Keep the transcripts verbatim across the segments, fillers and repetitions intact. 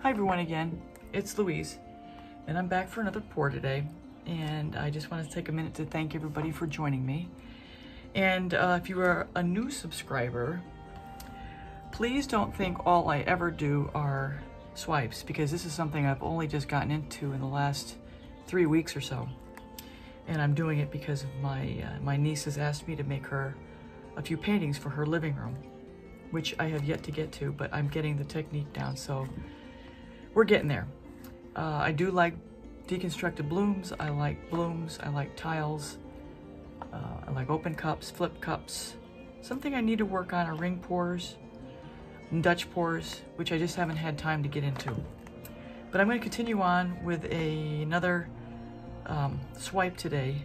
Hi everyone again, it's Louise, and I'm back for another pour today, and I just want to take a minute to thank everybody for joining me. And uh, if you are a new subscriber, please don't think all I ever do are swipes, because this is something I've only just gotten into in the last three weeks or so. And I'm doing it because of my, uh, my niece has asked me to make her a few paintings for her living room, which I have yet to get to, but I'm getting the technique down, so we're getting there. Uh, I do like deconstructed blooms. I like blooms. I like tiles. Uh, I like open cups, flip cups. Something I need to work on are ring pours and Dutch pours, which I just haven't had time to get into. But I'm going to continue on with a, another um, swipe today,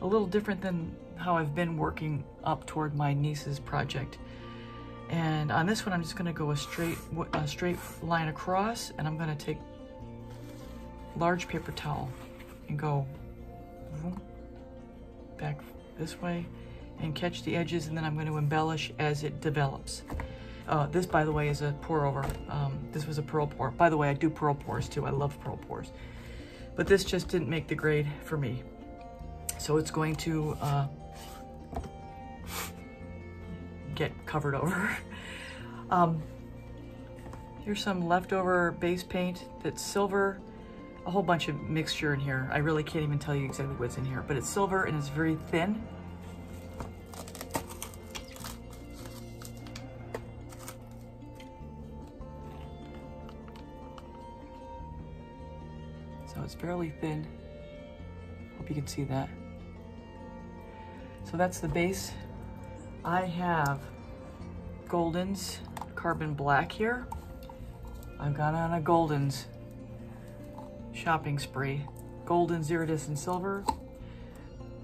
a little different than how I've been working up toward my niece's project. And on this one, I'm just going to go a straight, a straight line across, and I'm going to take large paper towel and go back this way and catch the edges, and then I'm going to embellish as it develops. Uh, this, by the way, is a pour over. Um, this was a pearl pour. By the way, I do pearl pours too. I love pearl pours, but this just didn't make the grade for me. So it's going to uh, get covered over. um, here's some leftover base paint that's silver, a whole bunch of mixture in here. I really can't even tell you exactly what's in here, but it's silver and it's very thin. So it's fairly thin. Hope you can see that. So that's the base. I have Golden's Carbon Black here. I've got on a Golden's shopping spree. Golden's Iridescent Silver,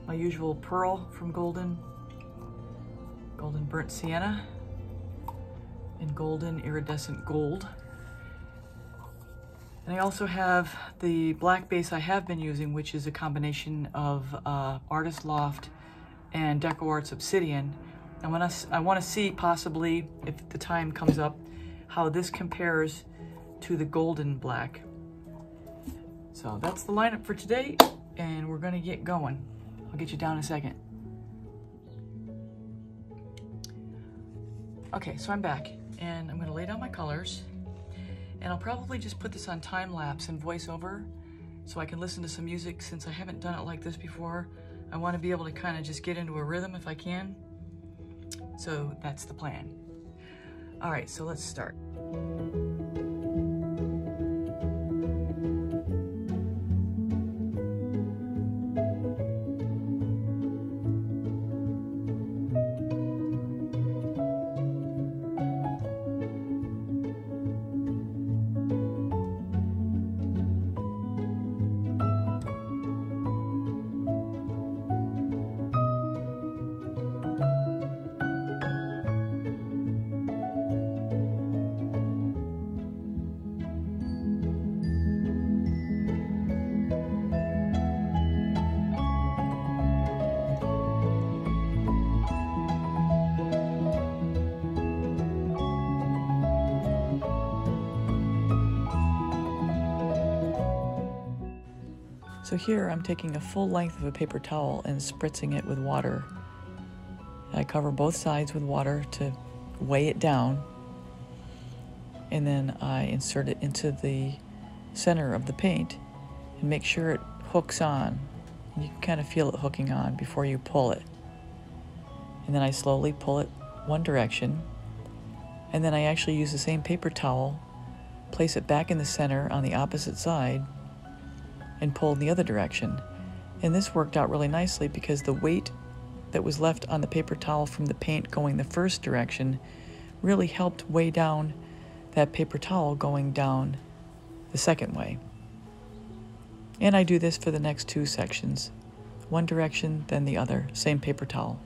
my usual pearl from Golden, Golden Burnt Sienna, and Golden Iridescent Gold. And I also have the black base I have been using, which is a combination of uh, Artist Loft and DecoArt's Obsidian. I want to I want to see, possibly, if the time comes up, how this compares to the Golden Black. So that's the lineup for today, and we're going to get going. I'll get you down in a second. Okay, so I'm back, and I'm going to lay down my colors, and I'll probably just put this on time lapse and voiceover so I can listen to some music. Since I haven't done it like this before, I want to be able to kind of just get into a rhythm if I can. So that's the plan. All right, so let's start. So here I'm taking a full length of a paper towel and spritzing it with water. I cover both sides with water to weigh it down, and then I insert it into the center of the paint and make sure it hooks on. You can kind of feel it hooking on before you pull it. And then I slowly pull it one direction, and then I actually use the same paper towel, place it back in the center on the opposite side, and pulled in the other direction. And this worked out really nicely because the weight that was left on the paper towel from the paint going the first direction really helped weigh down that paper towel going down the second way. And I do this for the next two sections, one direction, then the other, same paper towel.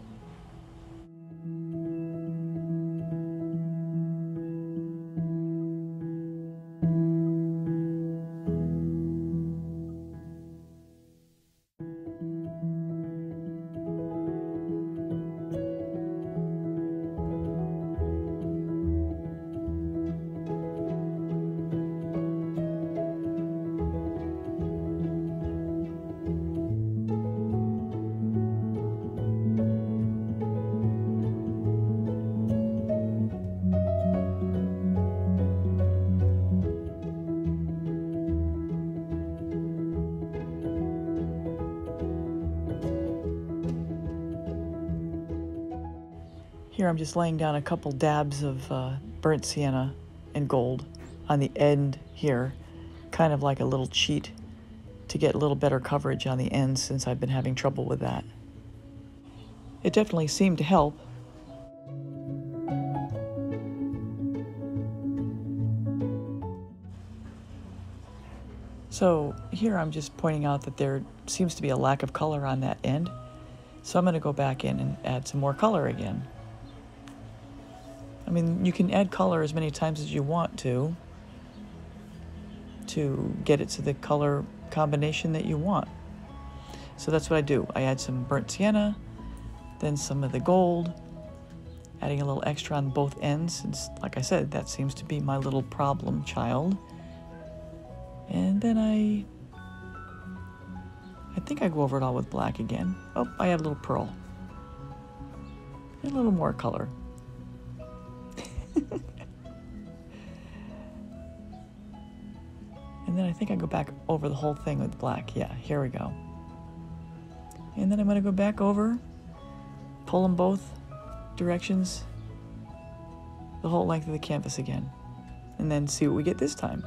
Here I'm just laying down a couple dabs of uh, burnt sienna and gold on the end here, kind of like a little cheat to get a little better coverage on the end since I've been having trouble with that. It definitely seemed to help. So here I'm just pointing out that there seems to be a lack of color on that end. So I'm going to go back in and add some more color again. I mean, you can add color as many times as you want to, to get it to the color combination that you want. So that's what I do. I add some burnt sienna, then some of the gold, adding a little extra on both ends. Since, like I said, that seems to be my little problem child. And then I, I think I go over it all with black again. Oh, I add a little pearl. And a little more color. And then I think I go back over the whole thing with black. Yeah, here we go. And then I'm going to go back over, pull them both directions, the whole length of the canvas again, and then see what we get this time.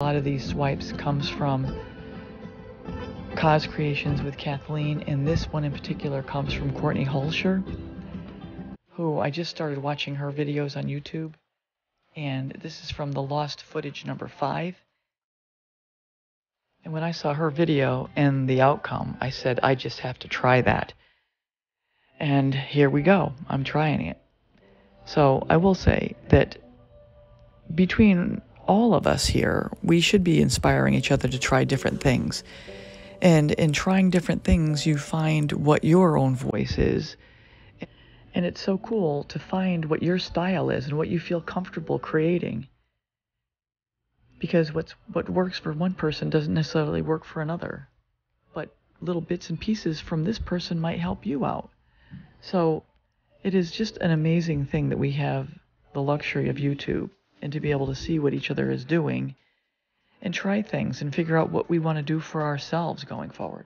A lot of these swipes comes from Cause Creations with Kathleen, and this one in particular comes from Courtney Hoelscher, who I just started watching her videos on YouTube, and this is from the lost footage number five. And when I saw her video and the outcome, I said, I just have to try that. And here we go. I'm trying it. So I will say that between all of us here, we should be inspiring each other to try different things. And in trying different things, you find what your own voice is. And it's so cool to find what your style is and what you feel comfortable creating. Because what's, what works for one person doesn't necessarily work for another. But little bits and pieces from this person might help you out. So it is just an amazing thing that we have the luxury of YouTube, and to be able to see what each other is doing and try things and figure out what we want to do for ourselves going forward.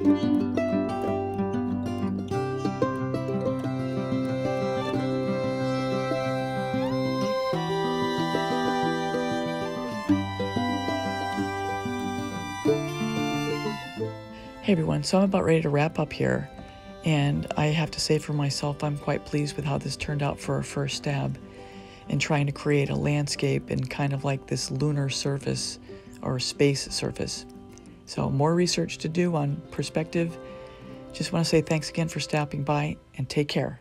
Hey everyone, so I'm about ready to wrap up here, and I have to say for myself I'm quite pleased with how this turned out for our first stab in trying to create a landscape and kind of like this lunar surface or space surface. So more research to do on perspective. Just want to say thanks again for stopping by and take care.